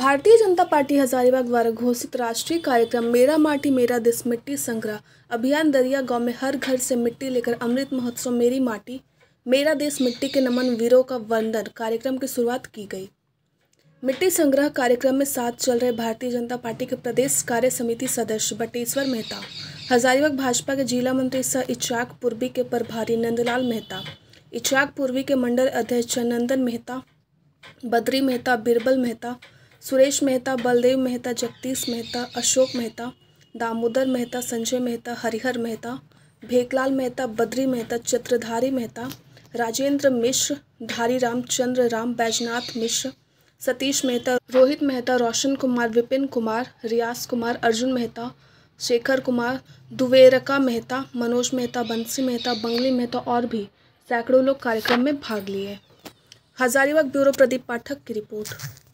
Bharatiya Janata party Hazaribagh द्वारा घोषित राष्ट्रीय कार्यक्रम मेरा माटी मेरा देश मिट्टी संग्रह अभियान दरिया गांव में हर घर से मिट्टी लेकर अमृत महोत्सव मेरी माटी मेरा देश मिट्टी के नमन वीरों का वंदन कार्यक्रम की शुरुआत की गई। मिट्टी संग्रह कार्यक्रम में साथ चल रहे भारतीय जनता पार्टी के प्रदेश कार्य समिति सदस्य बटेश्वर मेहता, हजारीबाग भाजपा के जिला मंत्री सह इचाक पूर्वी के प्रभारी नंदलाल मेहता, इचाक पूर्वी के मंडल अध्यक्ष नंदन मेहता, बद्री मेहता, बिरबल मेहता, सुरेश मेहता, बलदेव मेहता, जगदीश मेहता, अशोक मेहता, दामोदर मेहता, संजय मेहता, हरिहर मेहता, भेकलाल मेहता, बद्री मेहता, चित्रधारी मेहता, राजेंद्र मिश्र, धारी रामचंद्र राम, बैजनाथ मिश्र, सतीश मेहता, रोहित मेहता, रोशन कुमार, विपिन कुमार, रियाज कुमार, अर्जुन मेहता, शेखर कुमार, दुवेरका मेहता, मनोज मेहता, बंसी मेहता, बंगली मेहता और भी सैकड़ों लोग कार्यक्रम में भाग लिए। हजारीबाग ब्यूरो प्रदीप पाठक की रिपोर्ट।